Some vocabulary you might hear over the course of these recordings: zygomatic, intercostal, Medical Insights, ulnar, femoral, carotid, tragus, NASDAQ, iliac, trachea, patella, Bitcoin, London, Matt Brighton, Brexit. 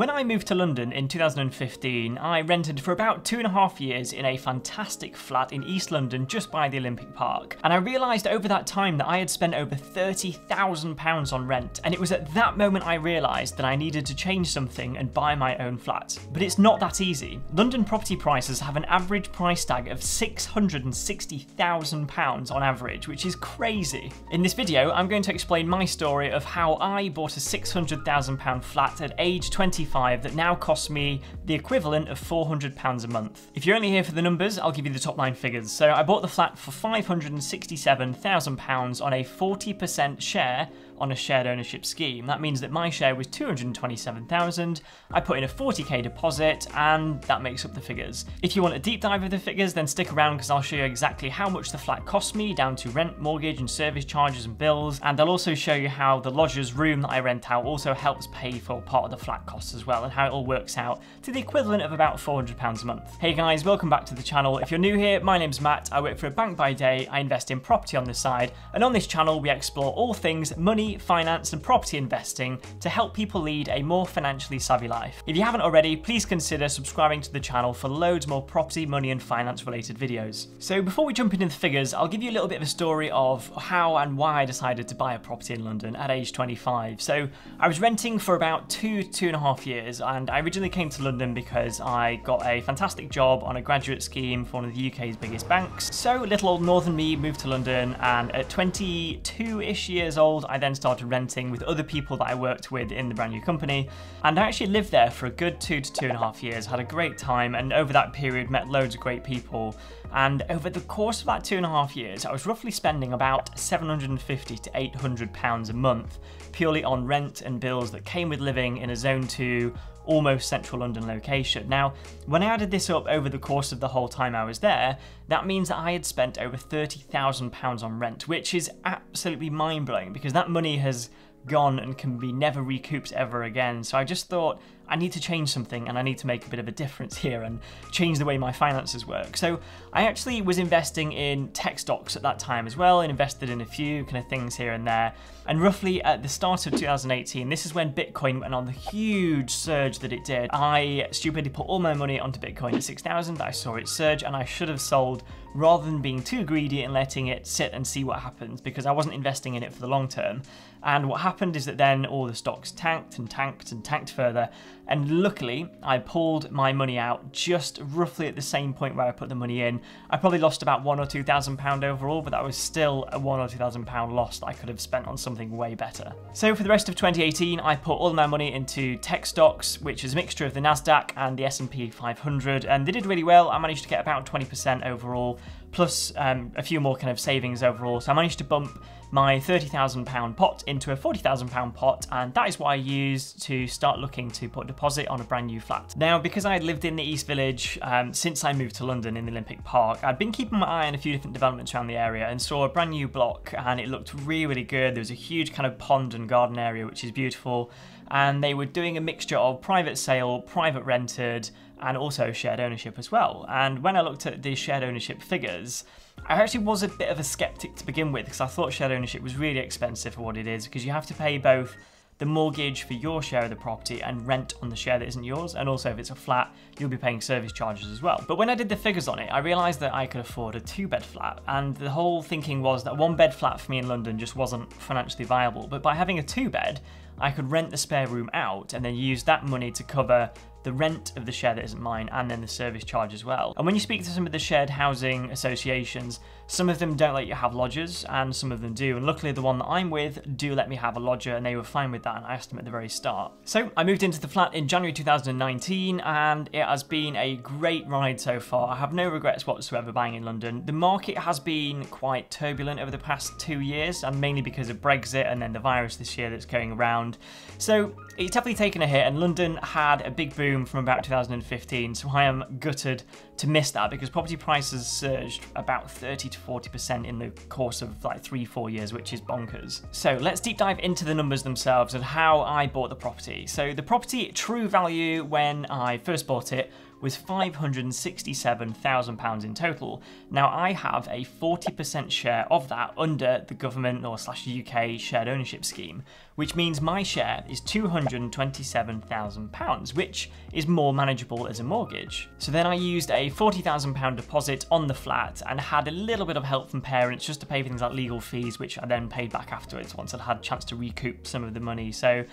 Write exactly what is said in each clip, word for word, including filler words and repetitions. When I moved to London in two thousand fifteen, I rented for about two and a half years in a fantastic flat in East London just by the Olympic Park, and I realised over that time that I had spent over thirty thousand pounds on rent, and it was at that moment I realised that I needed to change something and buy my own flat. But it's not that easy. London property prices have an average price tag of six hundred and sixty thousand pounds on average, which is crazy. In this video, I'm going to explain my story of how I bought a six hundred thousand pound flat at age twenty-five that now costs me the equivalent of four hundred pounds a month. If you're only here for the numbers, I'll give you the top line figures. So I bought the flat for five hundred and sixty-seven thousand pounds on a forty percent share on a shared ownership scheme. That means that my share was two hundred and twenty-seven thousand pounds, I put in a forty K deposit, and that makes up the figures. If you want a deep dive of the figures, then stick around because I'll show you exactly how much the flat cost me, down to rent, mortgage, and service charges and bills, and I'll also show you how the lodger's room that I rent out also helps pay for part of the flat costs as well, and how it all works out to the equivalent of about four hundred pounds a month. Hey guys, welcome back to the channel. If you're new here, my name's Matt, I work for a bank by day, I invest in property on the side, and on this channel we explore all things money, finance and property investing to help people lead a more financially savvy life. If you haven't already, please consider subscribing to the channel for loads more property, money and finance related videos. So before we jump into the figures, I'll give you a little bit of a story of how and why I decided to buy a property in London at age twenty-five. So I was renting for about two, two and a half years, and I originally came to London because I got a fantastic job on a graduate scheme for one of the U K's biggest banks. So little old northern me moved to London, and at twenty-two-ish years old, I then started renting with other people that I worked with in the brand new company, and I actually lived there for a good two to two and a half years, had a great time, and over that period met loads of great people. And over the course of that two and a half years, I was roughly spending about seven hundred and fifty to eight hundred pounds a month purely on rent and bills that came with living in a zone two, almost central London location. Now, when I added this up over the course of the whole time I was there, that means that I had spent over thirty thousand pounds on rent, which is absolutely mind-blowing because that money has gone and can be never recouped ever again. So I just thought, I need to change something and I need to make a bit of a difference here and change the way my finances work. So I actually was investing in tech stocks at that time as well, and invested in a few kind of things here and there. And roughly at the start of two thousand eighteen, this is when Bitcoin went on the huge surge that it did. I stupidly put all my money onto Bitcoin at six thousand, I saw it surge and I should have sold rather than being too greedy and letting it sit and see what happens, because I wasn't investing in it for the long term. And what happened is that then all the stocks tanked and tanked and tanked further. And luckily, I pulled my money out just roughly at the same point where I put the money in. I probably lost about one or two thousand pound overall, but that was still a one or two thousand pound loss that I could have spent on something way better. So for the rest of twenty eighteen, I put all my money into tech stocks, which is a mixture of the NASDAQ and the S and P five hundred, and they did really well. I managed to get about twenty percent overall, plus um, a few more kind of savings overall. So I managed to bump my thirty thousand pound pot into a forty thousand pound pot, and that is what I used to start looking to put deposit on a brand new flat. Now, because I had lived in the East Village um, since I moved to London in the Olympic Park, I'd been keeping my eye on a few different developments around the area and saw a brand new block, and it looked really, really good. There was a huge kind of pond and garden area, which is beautiful, and they were doing a mixture of private sale, private rented, and also shared ownership as well. And when I looked at the shared ownership figures, I actually was a bit of a skeptic to begin with, because I thought shared ownership was really expensive for what it is, because you have to pay both the mortgage for your share of the property and rent on the share that isn't yours, and also if it's a flat, you'll be paying service charges as well. But when I did the figures on it, I realized that I could afford a two bed flat, and the whole thinking was that one bed flat for me in London just wasn't financially viable. But by having a two bed, I could rent the spare room out and then use that money to cover the rent of the share that isn't mine, and then the service charge as well. And when you speak to some of the shared housing associations, some of them don't let you have lodgers and some of them do. And luckily the one that I'm with do let me have a lodger, and they were fine with that, and I asked them at the very start. So I moved into the flat in January two thousand nineteen, and it has been a great ride so far. I have no regrets whatsoever buying in London. The market has been quite turbulent over the past two years, and mainly because of Brexit and then the virus this year that's going around. So it's definitely taken a hit, and London had a big boom from about two thousand fifteen, so I am gutted to miss that, because property prices surged about thirty to forty percent in the course of like three, four years, which is bonkers. So let's deep dive into the numbers themselves and how I bought the property. So the property true value when I first bought it was five hundred and sixty-seven thousand pounds in total. Now I have a forty percent share of that under the government or slash U K shared ownership scheme, which means my share is two hundred and twenty-seven thousand pounds, which is more manageable as a mortgage. So then I used a forty thousand pound deposit on the flat and had a little bit of help from parents just to pay for things like legal fees, which I then paid back afterwards once I'd had a chance to recoup some of the money. So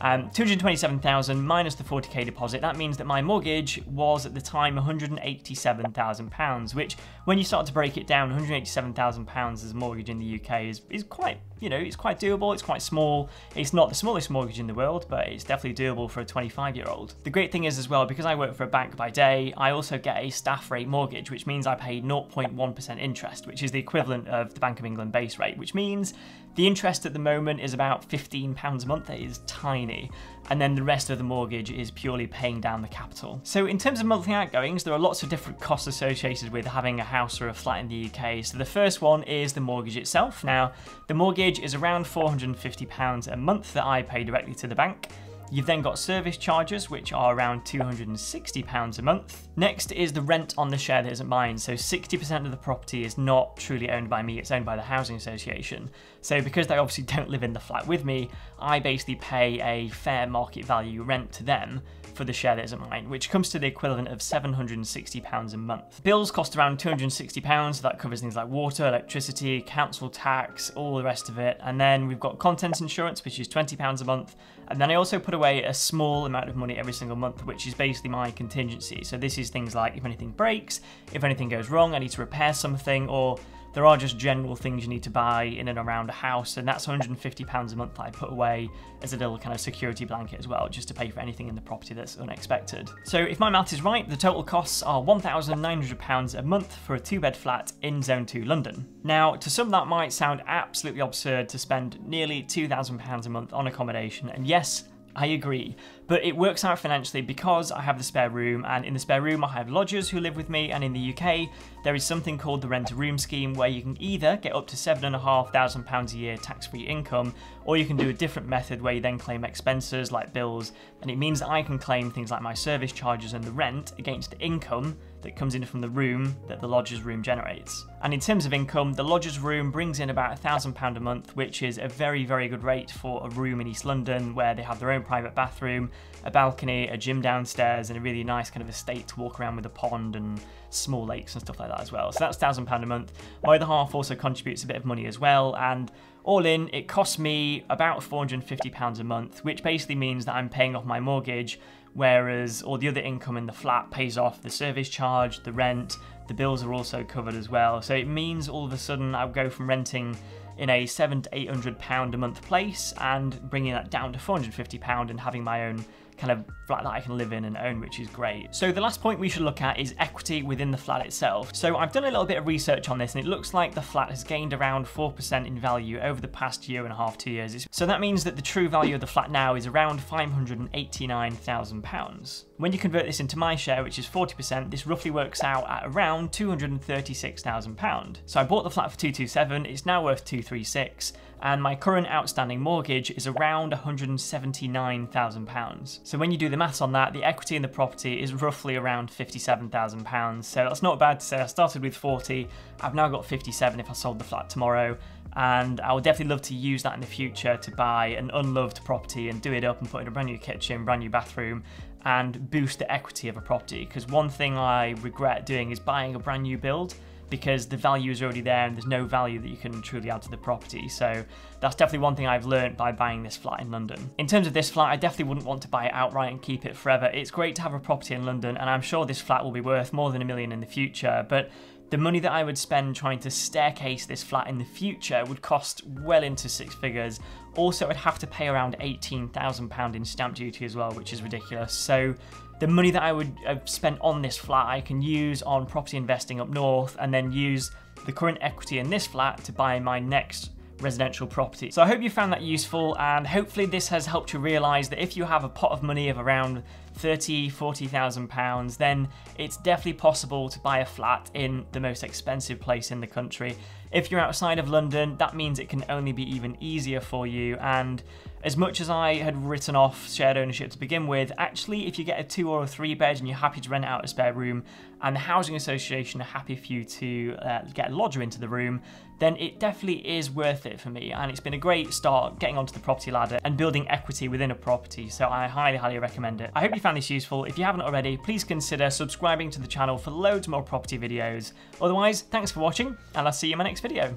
um, two hundred and twenty-seven thousand pounds minus the forty K deposit, that means that my mortgage was at the time one hundred and eighty-seven thousand pounds, which when you start to break it down, one hundred and eighty-seven thousand pounds as a mortgage in the U K is, is quite, you know, it's quite doable, it's quite small. It's not the smallest mortgage in the world, but it's definitely doable for a twenty-five year old. The great thing is as well, because I work for a bank by day, I also get a staff rate mortgage, which means I pay zero point one percent interest, which is the equivalent of the Bank of England base rate, which means the interest at the moment is about fifteen pounds a month. It is tiny. And then the rest of the mortgage is purely paying down the capital. So in terms of monthly outgoings, there are lots of different costs associated with having a house or a flat in the U K. So the first one is the mortgage itself. Now, the mortgage is around four hundred and fifty pounds a month that I pay directly to the bank. You've then got service charges, which are around two hundred and sixty pounds a month. Next is the rent on the share that isn't mine. So sixty percent of the property is not truly owned by me, it's owned by the housing association. So because they obviously don't live in the flat with me, I basically pay a fair market value rent to them for the share that isn't mine, which comes to the equivalent of seven hundred and sixty pounds a month. Bills cost around two hundred and sixty pounds, so that covers things like water, electricity, council tax, all the rest of it. And then we've got contents insurance, which is twenty pounds a month. And then I also put away a small amount of money every single month, which is basically my contingency. So this is things like if anything breaks, if anything goes wrong, I need to repair something, or there are just general things you need to buy in and around a house, and that's one hundred and fifty pounds a month that I put away as a little kind of security blanket as well, just to pay for anything in the property that's unexpected. So if my math is right, the total costs are one thousand nine hundred pounds a month for a two-bed flat in Zone two London. Now, to some that might sound absolutely absurd to spend nearly two thousand pounds a month on accommodation, and yes, I agree, but it works out financially because I have the spare room, and in the spare room I have lodgers who live with me, and in the U K there is something called the rent a room scheme where you can either get up to seven and a half thousand pounds a year tax-free income, or you can do a different method where you then claim expenses like bills, and it means that I can claim things like my service charges and the rent against the income that comes in from the room that the lodger's room generates. And in terms of income, the lodger's room brings in about one thousand pounds a month, which is a very, very good rate for a room in East London where they have their own private bathroom, a balcony, a gym downstairs, and a really nice kind of estate to walk around with a pond and small lakes and stuff like that as well. So that's one thousand pounds a month. My other half also contributes a bit of money as well, and all in, it costs me about four hundred and fifty pounds a month, which basically means that I'm paying off my mortgage, whereas all the other income in the flat pays off the service charge, the rent, the bills are also covered as well. So it means all of a sudden I'll go from renting in a seven to eight hundred pound a month place and bringing that down to four hundred and fifty pounds and having my own kind of flat that I can live in and own, which is great. So the last point we should look at is equity within the flat itself. So I've done a little bit of research on this, and it looks like the flat has gained around four percent in value over the past year and a half, two years. So that means that the true value of the flat now is around five hundred and eighty-nine thousand pounds. When you convert this into my share, which is forty percent, this roughly works out at around two hundred and thirty-six thousand pounds. So I bought the flat for two hundred and twenty-seven thousand, it's now worth two hundred and thirty-six thousand, and my current outstanding mortgage is around one hundred and seventy-nine thousand pounds. So when you do the maths on that, the equity in the property is roughly around fifty-seven thousand pounds. So that's not bad to say. I started with forty, I've now got fifty-seven if I sold the flat tomorrow. And I would definitely love to use that in the future to buy an unloved property and do it up and put in a brand new kitchen, brand new bathroom, and boost the equity of a property. Because one thing I regret doing is buying a brand new build, because the value is already there and there's no value that you can truly add to the property. So that's definitely one thing I've learned by buying this flat in London. In terms of this flat, I definitely wouldn't want to buy it outright and keep it forever. It's great to have a property in London, and I'm sure this flat will be worth more than a million in the future, but the money that I would spend trying to staircase this flat in the future would cost well into six figures. Also, I'd have to pay around eighteen thousand pounds in stamp duty as well, which is ridiculous. So the money that I would have spent on this flat, I can use on property investing up north, and then use the current equity in this flat to buy my next residential property. So I hope you found that useful, and hopefully this has helped you realize that if you have a pot of money of around thirty, forty thousand pounds, then it's definitely possible to buy a flat in the most expensive place in the country. If you're outside of London, that means it can only be even easier for you. And as much as I had written off shared ownership to begin with, actually, if you get a two or a three bed and you're happy to rent out a spare room, and the housing association are happy for you to uh, get a lodger into the room, then it definitely is worth it for me. And it's been a great start getting onto the property ladder and building equity within a property. So I highly, highly recommend it. I hope you found this useful. If you haven't already, please consider subscribing to the channel for loads more property videos. Otherwise, thanks for watching, and I'll see you in my next video.